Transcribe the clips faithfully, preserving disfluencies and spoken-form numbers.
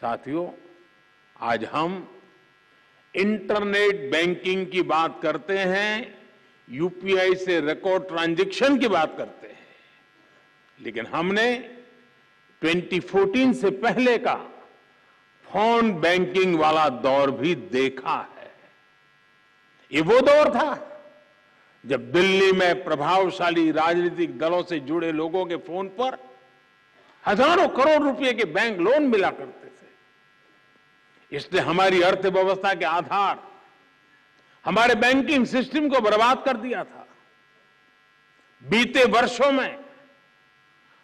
साथियों, आज हम इंटरनेट बैंकिंग की बात करते हैं, यूपीआई से रिकॉर्ड ट्रांजैक्शन की बात करते हैं, लेकिन हमने दो हज़ार चौदह से पहले का फोन बैंकिंग वाला दौर भी देखा है। ये वो दौर था जब दिल्ली में प्रभावशाली राजनीतिक दलों से जुड़े लोगों के फोन पर हजारों करोड़ रुपए के बैंक लोन मिला करते थे। इसने हमारी अर्थव्यवस्था के आधार, हमारे बैंकिंग सिस्टम को बर्बाद कर दिया था। बीते वर्षों में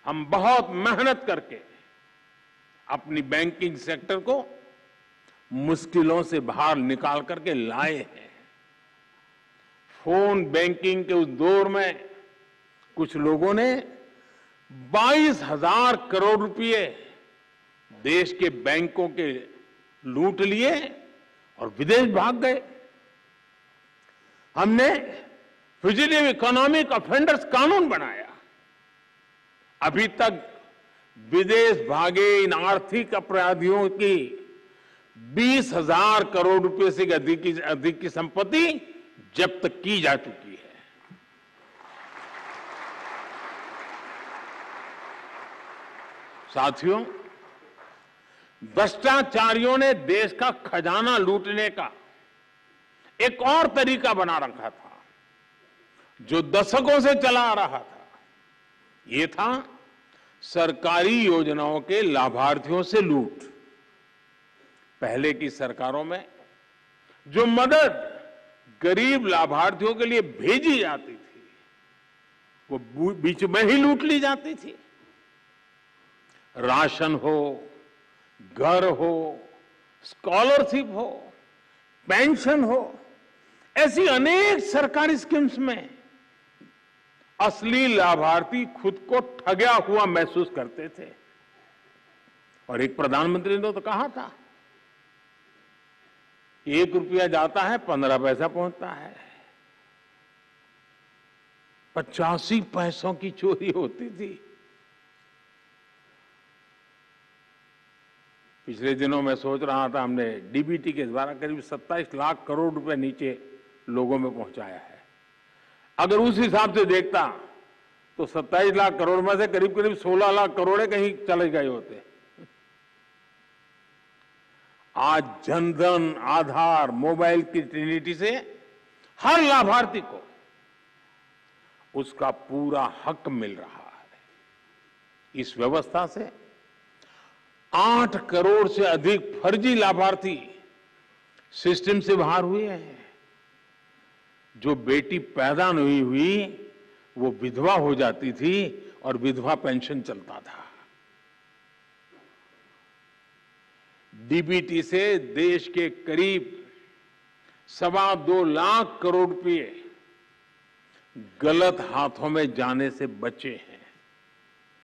हम बहुत मेहनत करके अपनी बैंकिंग सेक्टर को मुश्किलों से बाहर निकाल करके लाए हैं। फोन बैंकिंग के उस दौर में कुछ लोगों ने बाईस हज़ार करोड़ रुपए देश के बैंकों के लूट लिए और विदेश भाग गए। हमने फ्यूजिटिव इकोनॉमिक ऑफेंडर्स कानून बनाया। अभी तक विदेश भागे इन आर्थिक अपराधियों की बीस हज़ार करोड़ रुपए से अधिक की अधिक की संपत्ति जब्त की जा चुकी है। साथियों, भ्रष्टाचारियों ने देश का खजाना लूटने का एक और तरीका बना रखा था, जो दशकों से चला आ रहा था। ये था सरकारी योजनाओं के लाभार्थियों से लूट। पहले की सरकारों में जो मदद गरीब लाभार्थियों के लिए भेजी जाती थी, वो बीच में ही लूट ली जाती थी। राशन हो, घर हो, स्कॉलरशिप हो, पेंशन हो, ऐसी अनेक सरकारी स्कीम्स में असली लाभार्थी खुद को ठगा हुआ महसूस करते थे। और एक प्रधानमंत्री ने तो कहा था, एक रुपया जाता है पंद्रह पैसा पहुंचता है। पचासी पैसों की चोरी होती थी। पिछले दिनों मैं सोच रहा था, हमने डीबीटी के द्वारा करीब सत्ताईस लाख करोड़ रुपए नीचे लोगों में पहुंचाया है। अगर उस हिसाब से देखता तो सत्ताईस लाख करोड़ में से करीब करीब सोलह लाख करोड़ कहीं चले गए होते। आज जनधन, आधार, मोबाइल की ट्रिनिटी से हर लाभार्थी को उसका पूरा हक मिल रहा है। इस व्यवस्था से आठ करोड़ से अधिक फर्जी लाभार्थी सिस्टम से बाहर हुए हैं। जो बेटी पैदा नहीं हुई वो विधवा हो जाती थी और विधवा पेंशन चलता था। डीबीटी से देश के करीब सवा दो लाख करोड़ रुपए गलत हाथों में जाने से बचे हैं।